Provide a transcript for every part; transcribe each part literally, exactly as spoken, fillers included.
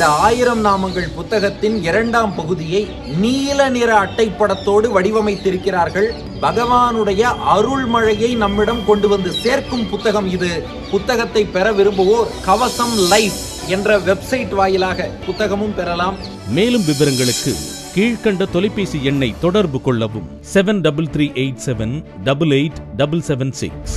இந்த ஆயிரம் நாமங்கள் புத்தகத்தின் இரண்டாம் பகுதியை நீல நிற அட்டைப்படத்தோடு வடிவமைத்திருக்கிறார்கள். பகவானுடைய அருள்மழையை நம்மிடம் கொண்டு வந்து சேர்க்கும் புத்தகம் இது. புத்தகத்தை பெற விரும்புவோர் கவசம் லைஃப் என்ற வெப்சைட் வாயிலாக புத்தகமும் பெறலாம். மேலும் விவரங்களுக்கு கீழ்கண்ட தொலைபேசி எண்ணை தொடர்பு கொள்ளவும் seven double three eight seven double eight double seven six.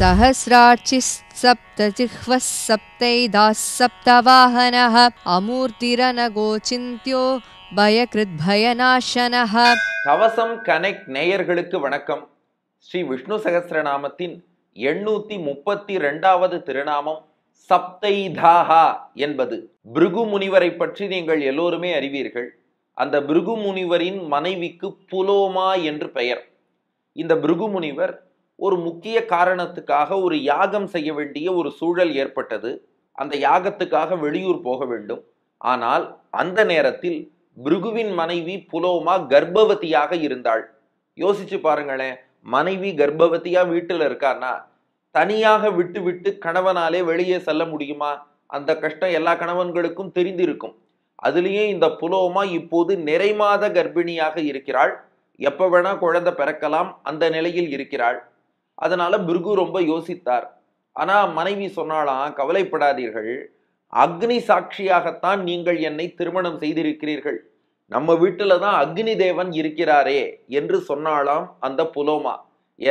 सहस्राचिः सप्तजिह्वः सप्तैधाः सप्तवाहनः अमूर्तिरनगोचिन्त्यो भयकृद्भयनाशनः. कवसम कनेक्ट नेयர்களுக்கு வணக்கம். ஸ்ரீ விஷ்ணு சகஸ்ரநாமத்தின் எண்ணூற்று முப்பத்தி இரண்டாவது திருநாமம் சப்தைதாஹா என்பது. பிருகு முனிவரை பற்றி நீங்கள் எல்லோருமே அறிவீர்கள். அந்த பிருகு முனிவரின் மனைவிக்கு புலோமா என்று பெயர். இந்த பிருகு முனிவர் ஒரு முக்கிய காரணத்துக்காக ஒரு யாகம் செய்ய வேண்டிய ஒரு சூழல் ஏற்பட்டது. அந்த யாகத்துக்காக வெளியூர் போக வேண்டும். ஆனால் அந்த நேரத்தில் பிருகுவின் மனைவி புலோமா கர்ப்பவதியாக இருந்தாள். யோசிச்சு பாருங்களேன், மனைவி கர்ப்பவதியா வீட்டில் இருக்கான்னா தனியாக விட்டு விட்டு கணவனாலே வெளியே செல்ல முடியுமா? அந்த கஷ்டம் எல்லா கணவன்களுக்கும் தெரிந்திருக்கும். அதுலேயே இந்த புலோமா இப்போது நிறைமாத கர்ப்பிணியாக இருக்கிறாள். எப்போ வேணா குழந்தை பிறக்கலாம் அந்த நிலையில் இருக்கிறாள். அதனால் பிருகு ரொம்ப யோசித்தார். ஆனால் மனைவி சொன்னாலாம், கவலைப்படாதீர்கள், அக்னி சாட்சியாகத்தான் நீங்கள் என்னை திருமணம் செய்திருக்கிறீர்கள், நம்ம வீட்டில் தான் அக்னி தேவன் இருக்கிறாரே என்று சொன்னாலாம் அந்த புலோமா.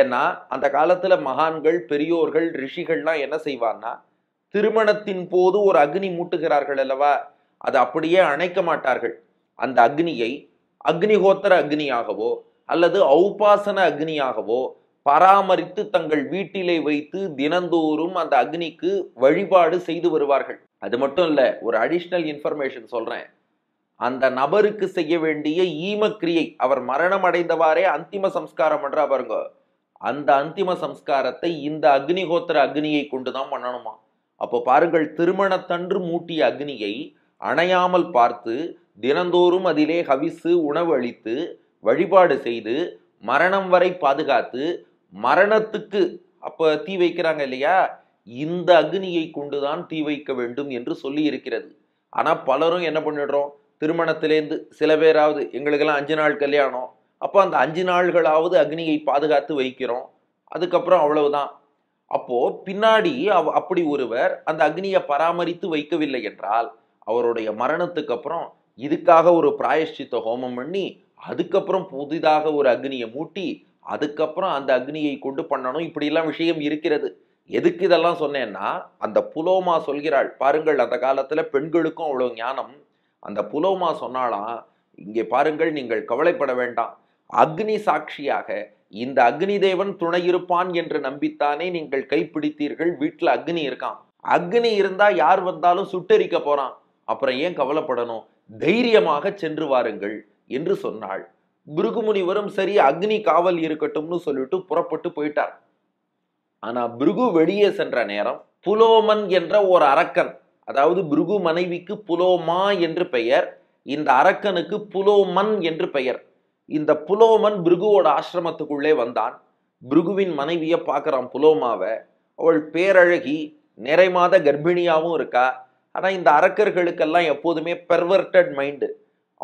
ஏன்னா அந்த காலத்தில் மகான்கள் பெரியோர்கள் ரிஷிகள்லாம் என்ன செய்வார்னா, திருமணத்தின் போது ஒரு அக்னி மூட்டுகிறார்கள் அல்லவா, அதை அப்படியே அணைக்க மாட்டார்கள். அந்த அக்னியை அக்னிஹோத்திர அக்னியாகவோ அல்லது ஔபாசன அக்னியாகவோ பராமரித்து தங்கள் வீட்டிலே வைத்து தினந்தோறும் அந்த அக்னிக்கு வழிபாடு செய்து வருவார்கள். அது மட்டும் இல்லை, ஒரு அடிஷ்னல் இன்ஃபர்மேஷன் சொல்கிறேன். அந்த நபருக்கு செய்ய வேண்டிய ஈமக்கிரியை, அவர் மரணம் அடைந்தவாறே அந்திம சம்ஸ்காரம் பண்ணுறா பாருங்க, அந்த அந்திம சம்ஸ்காரத்தை இந்த அக்னிஹோத்திர அக்னியை கொண்டு தான் பண்ணணுமா. அப்போ பாருங்கள், திருமணத்தன்று மூட்டிய அக்னியை அணையாமல் பார்த்து தினந்தோறும் அதிலே ஹவிசு உணவு அளித்து வழிபாடு செய்து மரணம் வரை பாதுகாத்து மரணத்துக்கு அப்போ தீ வைக்கிறாங்க இல்லையா, இந்த அக்னியை கொண்டுதான் தீ வைக்க வேண்டும் என்று சொல்லி இருக்கிறது. ஆனால் பலரும் என்ன பண்ணிடுறோம், திருமணத்திலேருந்து சில பேராவது எங்களுக்கெல்லாம் அஞ்சு நாள் கல்யாணம், அப்போ அந்த அஞ்சு நாள்களாவது அக்னியை பாதுகாத்து வைக்கிறோம், அதுக்கப்புறம் அவ்வளவுதான். அப்போது பின்னாடி அவ அப்படி ஒருவர் அந்த அக்னியை பராமரித்து வைக்கவில்லை என்றால் அவருடைய மரணத்துக்கு அப்புறம் இதுக்காக ஒரு பிராயஷ்சித்த ஹோமம் பண்ணி அதுக்கப்புறம் புதிதாக ஒரு அக்னியை மூட்டி அதுக்கப்புறம் அந்த அக்னியை கொண்டு பண்ணணும். இப்படிலாம் விஷயம் இருக்கிறது. எதுக்கு இதெல்லாம் சொன்னேன்னா, அந்த புலோமா சொல்கிறாள் பாருங்கள், அந்த காலத்தில் பெண்களுக்கும் அவ்வளோ ஞானம். அந்த புலோமா சொன்னாலாம், இங்கே பாருங்கள், நீங்கள் கவலைப்பட வேண்டாம், அக்னி சாட்சியாக இந்த அக்னி தேவன் துணை இருப்பான் என்று நம்பித்தானே நீங்கள் கைப்பிடித்தீர்கள். வீட்டில் அக்னி இருக்கான், அக்னி இருந்தால் யார் வந்தாலும் சுட்டெரிக்க போகிறான், அப்புறம் ஏன் கவலைப்படணும், தைரியமாக சென்று வாருங்கள் என்று சொன்னாள். பிருகு முனிவரும் சரி அக்னி காவல் இருக்கட்டும்னு சொல்லிட்டு புறப்பட்டு போயிட்டார். ஆனா பிருகு வெளியே சென்ற நேரம் புலோமன் என்ற ஒரு அரக்கன், அதாவது பிருகு மனைவிக்கு புலோமா என்று பெயர், இந்த அரக்கனுக்கு புலோமன் என்று பெயர். இந்த புலோமன் பிருகுவோட ஆசிரமத்துக்குள்ளே வந்தான். பிருகுவின் மனைவியை பார்க்குறான் புலோமாவை. அவள் பேரழகி, நிறைமாத கர்ப்பிணியாகவும் இருக்கா. ஆனால் இந்த அரக்கர்களுக்கெல்லாம் எப்போதுமே பெர்வர்டட் மைண்டு.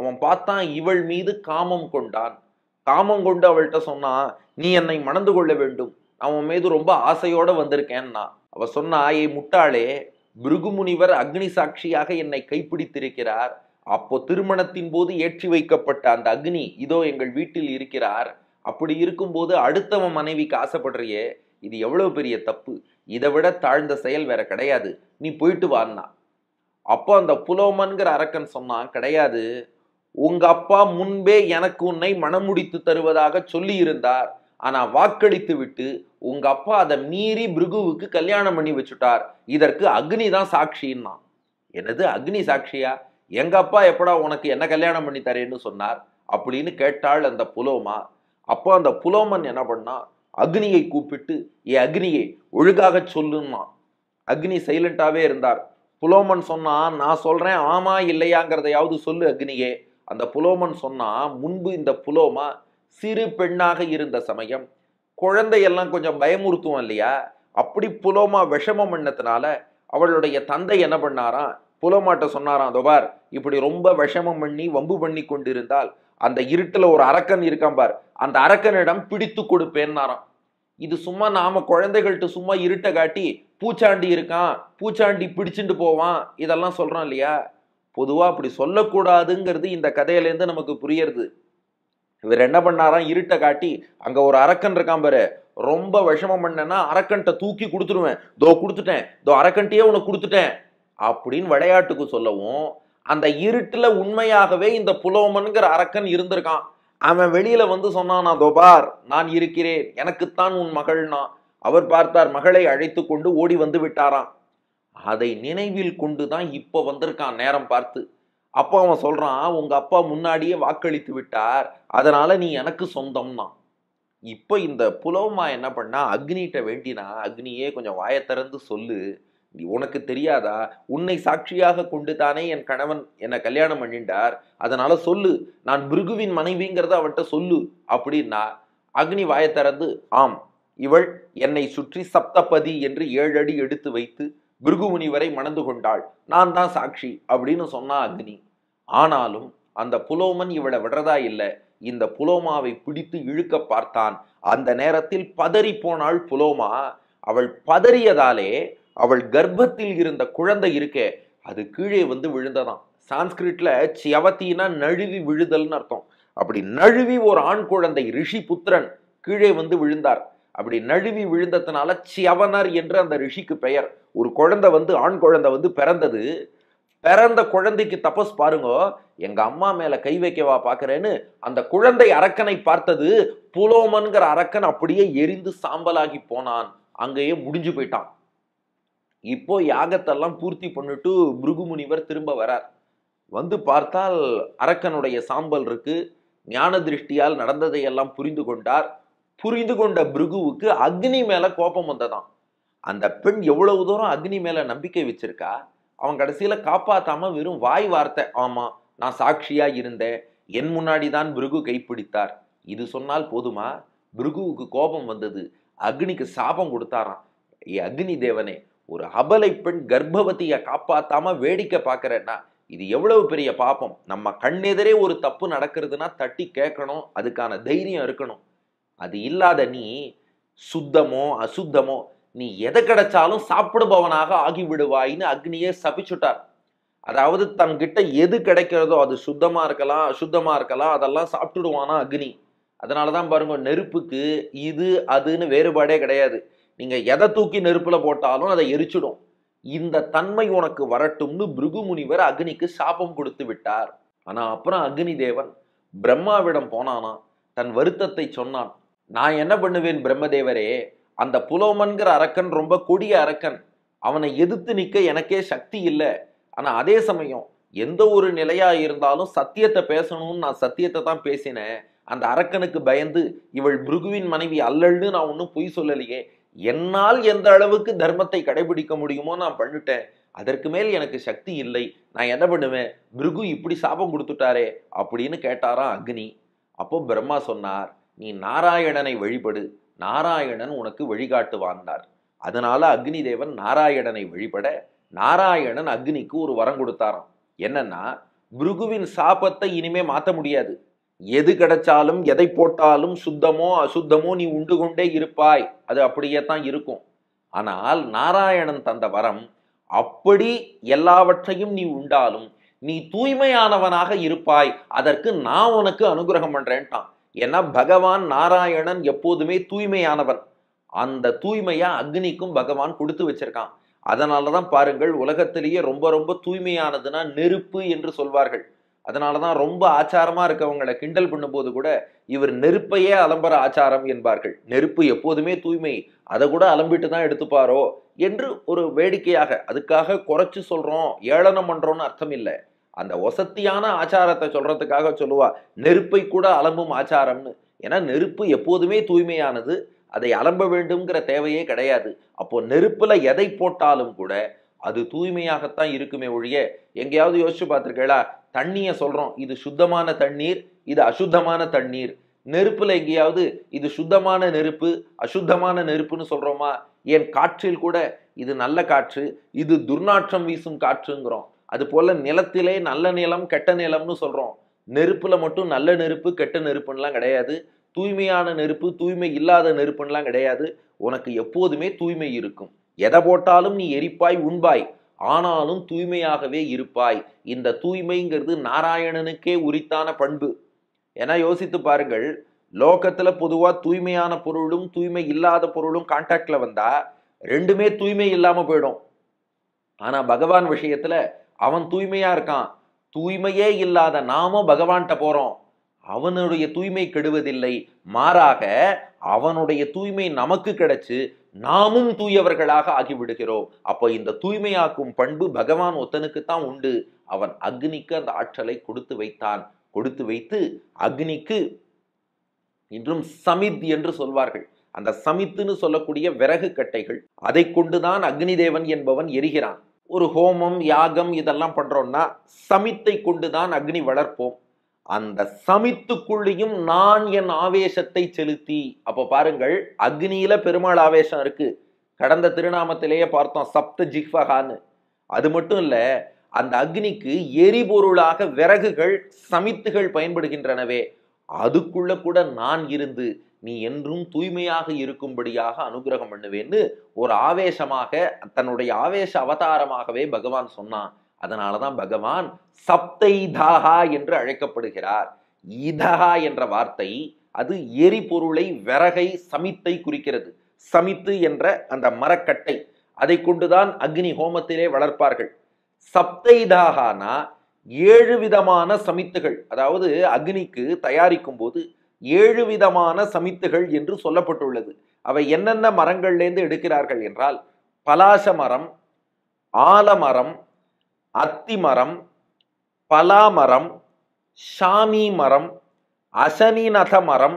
அவன் பார்த்தான், இவள் மீது காமம் கொண்டான். காமம் கொண்டு அவள்கிட்ட சொன்னான், நீ என்னை மணந்து கொள்ள வேண்டும், அவன் மீது ரொம்ப ஆசையோடு வந்திருக்கேன்னா. அவள் சொன்னா, ஏ முட்டாளே, பிருகு முனிவர் அக்னி சாட்சியாக என்னை கைப்பிடித்திருக்கிறார், அப்போ திருமணத்தின் போது ஏற்றி வைக்கப்பட்ட அந்த அக்னி இதோ எங்கள் வீட்டில் இருக்கிறார், அப்படி இருக்கும்போது அடுத்தவன் மனைவிக்கு ஆசைப்படுறியே, இது எவ்வளோ பெரிய தப்பு, இதை விட தாழ்ந்த செயல் வேற கிடையாது, நீ போயிட்டு வான்னா. அப்போ அந்த புலோமன்கிற அரக்கன் சொன்னான், கிடையாது, உங்க அப்பா முன்பே எனக்கு உன்னை மனமுடித்து தருவதாக சொல்லி இருந்தார், ஆனா வாக்களித்து விட்டு உங்க அப்பா அதை மீறி பிருகுவுக்கு கல்யாணம் பண்ணி வச்சுட்டார், இதற்கு அக்னி தான் சாட்சின்னா. எனது அக்னி சாட்சியா, எங்க அப்பா எப்படா உனக்கு என்ன கல்யாணம் பண்ணி தரேன்னு சொன்னார் அப்படின்னு கேட்டாள் அந்த புலோமா. அப்போ அந்த புலோமன் என்ன பண்ணா, அக்னியை கூப்பிட்டு, ஏ அக்னியை ஒழுங்காக சொல்லுன்னா. அக்னி சைலண்டாவே இருந்தார். புலோமன் சொன்னா நான் சொல்றேன் ஆமா இல்லையாங்கிறதையாவது சொல்லு அக்னியே. அந்த புலோமன் சொன்னா, முன்பு இந்த புலோமா சிறு பெண்ணாக இருந்த சமயம் குழந்தையெல்லாம் கொஞ்சம் பயமுறுத்தும் இல்லையா, அப்படி புலோமா விஷமம் எண்ணத்தினால அவளுடைய தந்தை என்ன பண்ணாராம், புலோமாட்ட சொன்னாராம், தோபார் இப்படி ரொம்ப விஷமம் பண்ணி வம்பு பண்ணி கொண்டிருந்தால் அந்த இருட்டில் ஒரு அரக்கன் இருக்கான் பார், அந்த அரக்கனிடம் பிடித்து கொடுப்பேன்னாராம். இது சும்மா நாம குழந்தைகள்கிட்ட சும்மா இருட்டை காட்டி பூச்சாண்டி இருக்கான் பூச்சாண்டி பிடிச்சுட்டு போவான் இதெல்லாம் சொல்றோம் இல்லையா, பொதுவா அப்படி சொல்லக்கூடாதுங்கிறது இந்த கதையிலேருந்து நமக்கு புரியுது. இவர் என்ன பண்ணாராம், இருட்டை காட்டி அங்க ஒரு அரக்கன் இருக்கான் பாரு, ரொம்ப விஷமம் பண்ணனா அரக்கன்ட்ட தூக்கி கொடுத்துருவேன், தோ கொடுத்துட்டேன், தோ அரக்கன்ட்டையே உனக்கு கொடுத்துட்டேன் அப்படின்னு விளையாட்டுக்கு சொல்லவும், அந்த இருட்டுல உண்மையாகவே இந்த புலோமன்கிற அரக்கன் இருந்திருக்கான். அவன் வெளியில வந்து சொன்னானா, தோபார் நான் இருக்கிறேன், எனக்குத்தான் உன் மகள்னா. அவர் பார்த்தார், மகளை அழைத்து கொண்டு ஓடி வந்து விட்டாராம். அதை நினைவில் கொண்டுதான் இப்ப வந்திருக்கான் நேரம் பார்த்து. அப்போ அவன் சொல்றான், உங்க அப்பா முன்னாடியே வாக்களித்து விட்டார், அதனால நீ எனக்கு சொந்தம்னா. இப்ப இந்த புலோமா என்ன பண்ணா, அக்னிகிட்ட வேண்டினா, அக்னியே கொஞ்சம் வாயை திறந்து சொல்லு, உனக்கு தெரியாதா, உன்னை சாட்சியாக கொண்டு தானே என் கணவன் என்னை கல்யாணம் பண்ணிட்டார், அதனால சொல்லு, நான் பிருகுவின் மனைவிங்கிறத அவட்ட சொல்லு அப்படின்னா, அக்னி வாயை திறந்து, ஆம் இவள் என்னை சுற்றி சப்தபதி என்று ஏழு அடி எடுத்து வைத்து பிருகுமுனி வரை மணந்து கொண்டாள், நான் தான் சாட்சி அப்படின்னு சொன்னா அக்னி. ஆனாலும் அந்த புலோமன் இவளை விடுறதா இல்லை, இந்த புலோமாவை பிடித்து இழுக்க பார்த்தான். அந்த நேரத்தில் பதறி போனாள் புலோமா. அவள் பதறியதாலே அவள் கர்ப்பத்தில் இருந்த குழந்தை இருக்கே அது கீழே வந்து விழுந்ததாம். சான்ஸ்கிரிட்ல சியவத்தினா நழுவி விழுதல்னு அர்த்தம். அப்படி நழுவி ஒரு ஆண் குழந்தை ரிஷி புத்திரன் கீழே வந்து விழுந்தார். அப்படி நழுவி விழுந்ததுனால சியவனர் என்று அந்த ரிஷிக்கு பெயர். ஒரு குழந்தை வந்து ஆண் குழந்தை வந்து பிறந்தது. பிறந்த குழந்தைக்கு தபஸ் பாருங்கோ, எங்க அம்மா மேல கை வைக்கவா பாக்குறேன்னு அந்த குழந்தை அரக்கனை பார்த்தது புலோமன்கிற அரக்கன் அப்படியே எரிந்து சாம்பலாகி போனான், அங்கேயே முடிஞ்சு போயிட்டான். இப்போ யாகத்தெல்லாம் பூர்த்தி பண்ணிட்டு பிருகுமுனிவர் திரும்ப வரார். வந்து பார்த்தால் அரக்கனுடைய சாம்பல் இருக்கு. ஞான திருஷ்டியால் நடந்ததையெல்லாம் புரிந்து கொண்டார். புரிந்து கொண்ட பிருகுவுக்கு அக்னி மேல கோபம் வந்ததாம். அந்த பெண் எவ்வளவு தூரம் அக்னி மேல நம்பிக்கை வச்சிருக்கா, அவன் கடைசியில காப்பாத்தாம வெறும் வாய் வார்த்தை, ஆமா நான் சாட்சியா இருந்தேன், என் முன்னாடி தான் பிருகு கைப்பிடித்தார், இது சொன்னால் போதுமா? பிருகுவுக்கு கோபம் வந்தது. அக்னிக்கு சாபம் கொடுத்தாராம், ஏ அக்னி தேவனே, ஒரு அபலை பெண் கர்ப்பவதியை காப்பாத்தாம வேடிக்கை பார்க்கறேன்னா இது எவ்வளவு பெரிய பாபம். நம்ம கண்ணெதிரே ஒரு தப்பு நடக்கிறதுனா தட்டி கேட்கணும், அதுக்கான தைரியம் இருக்கணும். அது இல்லாத நீ சுத்தமோ அசுத்தமோ நீ எதை கிடைச்சாலும் சாப்பிடுபவனாக ஆகிவிடுவாயின்னு அக்னியே சபிச்சுட்டார். அதாவது தன்கிட்ட எது கிடைக்கிறதோ அது சுத்தமா இருக்கலாம் அசுத்தமா இருக்கலாம் அதெல்லாம் சாப்பிட்டுடுவானா அக்னி. அதனாலதான் பாருங்க, நெருப்புக்கு இது அதுன்னு வேறுபாடே கிடையாது. நீங்க எதை தூக்கி நெருப்புல போட்டாலும் அதை எரிச்சிடும். இந்த தன்மை உனக்கு வரட்டும்னு பிருகுமுனிவர் அக்னிக்கு சாபம் கொடுத்து விட்டார். ஆனா அப்புறம் அக்னி தேவன் பிரம்மாவிடம் போனானா, தன் வருத்தத்தை சொன்னான். நான் என்ன பண்ணுவேன் பிரம்மதேவரே, அந்த புலோமன்கிற அரக்கன் ரொம்ப கொடிய அரக்கன், அவனை எதிர்த்து நிற்க எனக்கே சக்தி இல்லை. ஆனா அதே சமயம் எந்த ஒரு நிலையா இருந்தாலும் சத்தியத்தை பேசணும்னு நான் சத்தியத்தை தான் பேசினேன். அந்த அரக்கனுக்கு பயந்து இவள் பிருகுவின் மனைவி அல்லல்னு நான் ஒன்றும் பொய் சொல்லலையே, என்னால் எந்த அளவுக்கு தர்மத்தை கடைபிடிக்க முடியுமோ நான் பண்ணிட்டேன், அதற்கு மேல் எனக்கு சக்தி இல்லை, நான் என்ன பண்ணுவேன், பிருகு இப்படி சாபம் கொடுத்துட்டாரே அப்படின்னு கேட்டாராம் அக்னி. அப்போ பிரம்மா சொன்னார், நீ நாராயணனை வழிபடு, நாராயணன் உனக்கு வழிகாட்டுவான்னார். அதனால அக்னி தேவன் நாராயணனை வழிபட நாராயணன் அக்னிக்கு ஒரு வரம் கொடுத்தாராம். என்னன்னா, பிருகுவின் சாபத்தை இனிமே மாற்ற முடியாது, எது கிடைச்சாலும் எதை போட்டாலும் சுத்தமோ அசுத்தமோ நீ உண்டு கொண்டே இருப்பாய், அது அப்படியே தான் இருக்கும். ஆனால் நாராயணன் தந்த வரம், அப்படி எல்லாவற்றையும் நீ உண்டாலும் நீ தூய்மையானவனாக இருப்பாய், அதற்கு நான் உனக்கு அனுகிரகம் பண்றேன்ட்டான். ஏன்னா பகவான் நாராயணன் எப்போதுமே தூய்மையானவன். அந்த தூய்மையா அக்னிக்கும் பகவான் கொடுத்து வச்சிருக்கான். அதனாலதான் பாருங்கள், உலகத்திலேயே ரொம்ப ரொம்ப தூய்மையானதுன்னா நெருப்பு என்று சொல்வார்கள். அதனாலதான் ரொம்ப ஆச்சாரமா இருக்கவங்களை கிண்டல் பண்ணும் போது கூட இவர் நெருப்பையே அலம்பர ஆச்சாரம் என்பார்கள். நெருப்பு எப்போதுமே தூய்மை, அதை கூட அலம்பிட்டு தான் எடுத்துப்பாரோ என்று ஒரு வேடிக்கையாக, அதுக்காக குறைச்சு சொல்றோம் ஏளனம் பண்றோம்னு அர்த்தம் இல்லை, அந்த வசத்தியான ஆச்சாரத்தை சொல்றதுக்காக சொல்லுவா நெருப்பை கூட அலம்பும் ஆச்சாரம்னு. ஏன்னா நெருப்பு எப்போதுமே தூய்மையானது, அதை அலம்ப வேண்டும்ங்கிற தேவையே கிடையாது. அப்போ நெருப்புல எதை போட்டாலும் கூட அது தூய்மையாகத்தான் இருக்குமே ஒழிய எங்கயாவது யோசிச்சு பார்த்திருக்கீங்களா தண்ணியை சொல்றோம் இது சுத்தமான தண்ணீர் இது அசுத்தமான தண்ணீர் நெருப்புல எங்கயாவது இது சுத்தமான நெருப்பு அசுத்தமான நெருப்புன்னு சொல்றோமா ஏன் காற்றில் கூட இது நல்ல காற்று இது துர்நாற்றம் வீசும் காற்றுங்கறோம் அதுபோல நிலத்திலே நல்ல நிலம் கெட்ட நிலம்னு சொல்றோம் நெருப்புல மட்டும் நல்ல நெருப்பு கெட்ட நெருப்புன்னலாம் கிடையாது தூய்மையான நெருப்பு தூய்மை இல்லாத நெருப்புன்னலாம் கிடையாது உனக்கு எப்போதுமே தூய்மை இருக்கும் எதை போட்டாலும் நீ எரிப்பாய் உண்பாய் ஆனாலும் தூய்மையாகவே இருப்பாய் இந்த தூய்மைங்கிறது நாராயணனுக்கே உரித்தான பண்பு ஏனா யோசித்து பாருங்கள் லோகத்துல பொதுவா தூய்மையான பொருளும் தூய்மை இல்லாத பொருளும் கான்டாக்ட்ல வந்தா ரெண்டுமே தூய்மை இல்லாம போய்டும் ஆனா பகவான் விஷயத்துல அவன் தூய்மையா இருக்கான் தூய்மையே இல்லாத நாம பகவான்கிட்ட போறோம் அவனுடைய தூய்மை கெடுவதில்லை மாறாக அவனுடைய தூய்மை நமக்கு கிடைச்சு நாமும் தூயவர்களாக ஆகிவிடுகிறோம் அப்போ இந்த தூய்மையாக்கும் பண்பு பகவான் ஒத்தனுக்குத்தான் உண்டு அவன் அக்னிக்கு அந்த ஆற்றலை கொடுத்து வைத்தான் கொடுத்து வைத்து அக்னிக்கு இன்றும் சமித் என்று சொல்வார்கள் அந்த சமித்துன்னு சொல்லக்கூடிய விறகு கட்டைகள் அதை கொண்டுதான் அக்னி தேவன் என்பவன் எரிகிறான் ஒரு ஹோமம் யாகம் இதெல்லாம் பண்றோம்னா சமித்தை கொண்டுதான் அக்னி வளர்ப்போம் அந்த சமித்துக்குள்ளியும் நான் என் ஆவேசத்தை செலுத்தி அப்ப பாருங்கள் அக்னியில பெருமாள் ஆவேசம் இருக்கு கடந்த திருநாமத்திலேயே பார்த்தோம் சப்த ஜிஹ்வகான்னு அது மட்டும் இல்ல அந்த அக்னிக்கு எரிபொருளாக விறகுகள் சமித்துகள் பயன்படுகின்றனவே அதுக்குள்ள கூட நான் இருந்து நீ என்றும் தூய்மையாக இருக்கும்படியாக அனுகிரகம் பண்ணுவேன்னு ஒரு ஆவேசமாக தன்னுடைய ஆவேச அவதாரமாகவே பகவான் சொன்னான் அதனாலதான் பகவான் சப்தை தாகா என்று அழைக்கப்படுகிறார் இதகா என்ற வார்த்தை அது எரிபொருளை விறகை சமித்தை குறிக்கிறது சமித்து என்ற அந்த மரக்கட்டை அதை கொண்டுதான் அக்னி ஹோமத்திலே வளர்ப்பார்கள் சப்தை தாகானா ஏழு விதமான சமித்துகள் அதாவது அக்னிக்கு தயாரிக்கும் போது ஏழு விதமான சமித்துகள் என்று சொல்லப்பட்டுள்ளது அவை என்னென்ன மரங்கள்லேருந்து எடுக்கிறார்கள் என்றால் பலாச மரம் ஆலமரம் அத்திமரம் பலாமரம் ஷாமி மரம் அசனிநத மரம்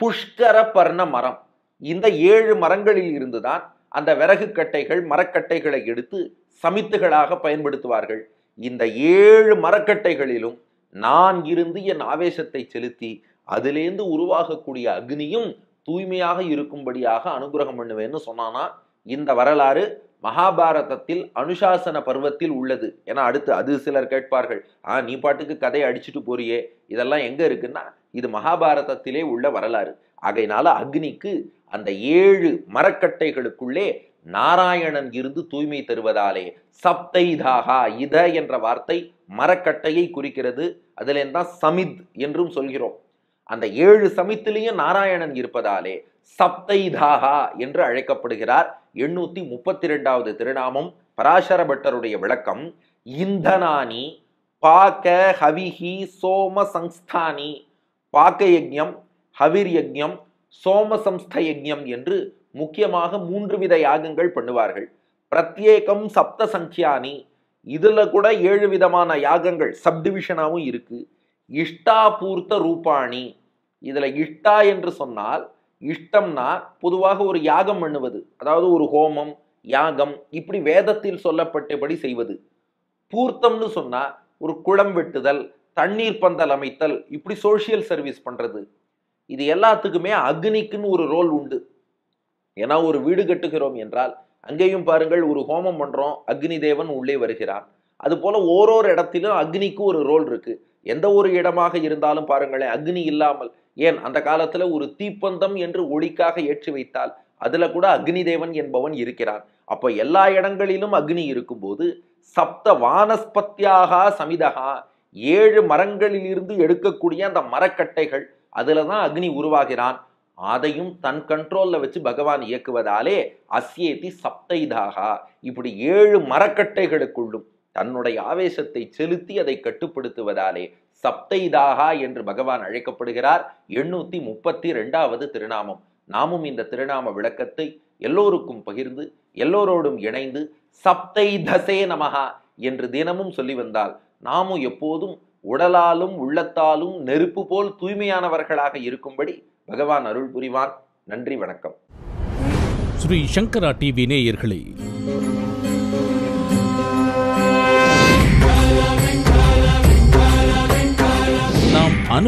புஷ்கர பர்ண மரம் இந்த ஏழு மரங்களில் இருந்துதான் அந்த விறகு கட்டைகள் மரக்கட்டைகளை எடுத்து சமித்துகளாக பயன்படுத்துவார்கள் இந்த ஏழு மரக்கட்டைகளிலும் நான் இருந்து என் ஆவேசத்தை செலுத்தி அதிலேந்து உருவாகக்கூடிய அக்னியும் தூய்மையாக இருக்கும்படியாக அனுகிரகம் பண்ணுவேன்னு சொன்னானா இந்த வரலாறு மகாபாரதத்தில் அனுசாசன பருவத்தில் உள்ளது ஏன்னா அடுத்து அது சிலர் கேட்பார்கள் ஆ நீ பாட்டுக்கு கதையை அடிச்சுட்டு போறியே இதெல்லாம் எங்க இருக்குன்னா இது மகாபாரதத்திலே உள்ள வரலாறு ஆகையினால அக்னிக்கு அந்த ஏழு மரக்கட்டைகளுக்குள்ளே நாராயணன் இருந்து தூய்மை தருவதாலே சப்தை தாகா இத என்ற வார்த்தை மரக்கட்டையை குறிக்கிறது அதுலேந்தான் சமித் என்றும் சொல்கிறோம் அந்த ஏழு சமித்திலையும் நாராயணன் இருப்பதாலே சப்தை தாகா என்று அழைக்கப்படுகிறார் எண்ணூத்தி முப்பத்தி இரண்டாவது திருநாமம் பராசர பட்டருடைய விளக்கம் இந்தனானி பாக்க ஹவிஹி சோம சம்ஸ்தானி பாக்க யஜ்ஞம் ஹவிர் யஜ்ஞம் சோம சம்ஸ்த யஜ்ஞம் என்று முக்கியமாக மூன்று வித யாகங்கள் பண்ணுவார்கள் பிரத்யேகம் சப்த சங்கியானி இதுல கூட ஏழு விதமான யாகங்கள் சப்டிவிஷனாகவும் இருக்கு இஷ்டாபூர்த்த ரூபாணி இதுல இஷ்டா என்று சொன்னால் இஷ்டம்னா பொதுவாக ஒரு யாகம் பண்ணுவது அதாவது ஒரு ஹோமம் யாகம் இப்படி வேதத்தில் சொல்லப்பட்டபடி செய்வது பூர்த்தம்னு சொன்னா ஒரு குளம் வெட்டுதல் தண்ணீர் பந்தல் அமைத்தல் இப்படி சோசியல் சர்வீஸ் பண்றது இது எல்லாத்துக்குமே அக்னிக்குன்னு ஒரு ரோல் உண்டு ஏன்னா ஒரு வீடு கட்டுகிறோம் என்றால் அங்கேயும் பாருங்கள் ஒரு ஹோமம் பண்றோம் அக்னி தேவன் உள்ளே வருகிறார் அது போல ஓரோரு இடத்திலும் அக்னிக்கு ஒரு ரோல் இருக்கு எந்த ஒரு இடமாக இருந்தாலும் பாருங்களேன் அக்னி இல்லாமல் ஏன் அந்த காலத்துல ஒரு தீப்பந்தம் என்று ஒளிக்காக ஏற்றி வைத்தால் அதுல கூட அக்னி தேவன் என்பவன் இருக்கிறான் அப்ப எல்லா இடங்களிலும் அக்னி இருக்கும்போது சப்த வானஸ்பத்தியாக சமிதகா ஏழு மரங்களிலிருந்து எடுக்கக்கூடிய அந்த மரக்கட்டைகள் அதுலதான் அக்னி உருவாகிறான் அதையும் தன் கண்ட்ரோல்ல வச்சு பகவான் இயக்குவதாலே அஸ்யேதி சப்தைதாகா இப்படி ஏழு மரக்கட்டைகளுக்குள்ளும் தன்னுடைய ஆவேசத்தை செலுத்தி அதை கட்டுப்படுத்துவதாலே சப்தைதாகா என்று பகவான் அழைக்கப்படுகிறார் எண்ணூத்தி முப்பத்தி இரண்டாவது திருநாமம் நாமும் இந்த திருநாம விளக்கத்தை எல்லோருக்கும் பகிர்ந்து எல்லோரோடும் இணைந்து சப்தை தசே நமஹா என்று தினமும் சொல்லி வந்தால் நாமும் எப்போதும் உடலாலும் உள்ளத்தாலும் நெருப்பு போல் தூய்மையானவர்களாக இருக்கும்படி பகவான் அருள் புரிவார் நன்றி வணக்கம் ஸ்ரீ சங்கரா டிவி நேயர்களே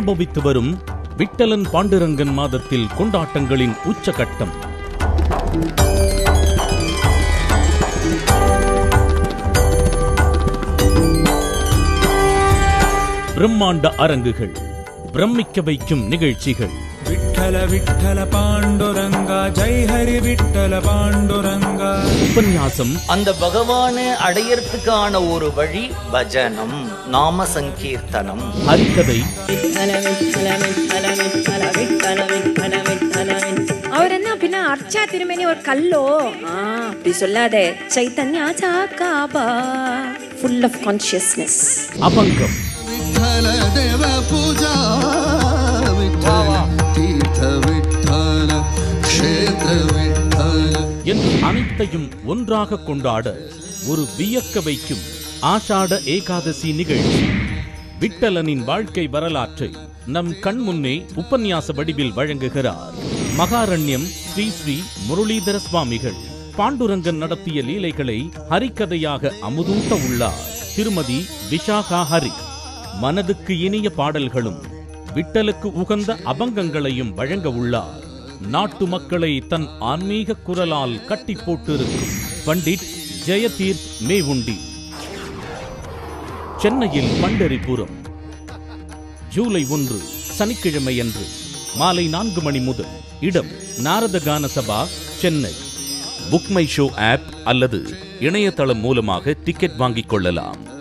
அனுபவித்து வரும் விட்டலன் பாண்டுரங்கன் மாதத்தில் கொண்டாட்டங்களின் உச்சகட்டம். பிரம்மாண்ட அரங்குகள், பிரமிக்க வைக்கும் நிகழ்ச்சிகள். விட்டல விட்டல பாண்டுரங்கா, ஜெய் ஹரி விட்டல பாண்டுரங்கா. உபன்யாசம். அந்த பகவானை அடையறதுக்கான ஒரு வழி பஜனம், நாம சங்கீர்த்தனம், அர்த்ததை. விட்டல விட்டல விட்டல விட்டல விட்டல விட்டல விட்டல. அவர் என்ன பின்ன அர்ச்சா திருமேனி ஒரு கல்லோ? ஆ, அப்படி சொல்லாதே. சைதன்யா சாகாபா. Full of consciousness. அபங்கம். விட்டல தேவ பூஜா. அனைத்தையும் ஒன்றாக கொண்டாட ஒரு வியக்க வைக்கும் ஆஷாட ஏகாதசி நிகழ்ச்சி. விட்டலனின் வாழ்க்கை வரலாற்றை நம் கண் முன்னே உபன்யாச வடிவில் வழங்குகிறார் மகாரண்யம் ஸ்ரீ ஸ்ரீ முரளிதர சுவாமிகள். பாண்டுரங்கன் நடத்திய லீலைகளை ஹரிக்கதையாக அமுதூட்ட உள்ளார் திருமதி விஷாகா ஹரி. மனதுக்கு இனிய பாடல்களும் விட்டலுக்கு உகந்த அபங்கங்களையும் வழங்க உள்ளார் நாட்டு மக்களை தன் ஆன்மீக குரலால் கட்டி போட்டிருக்கும் பண்டிட் ஜெயதீர் மேவுண்டி. சென்னையில் பண்டரிபுரம், ஜூலை ஒன்று சனிக்கிழமையன்று மாலை நான்கு மணி முதல். இடம் நாரத கான சபா, சென்னை. புக்மை ஷோ ஆப் அல்லது இணையதளம் மூலமாக டிக்கெட் வாங்கிக் கொள்ளலாம்.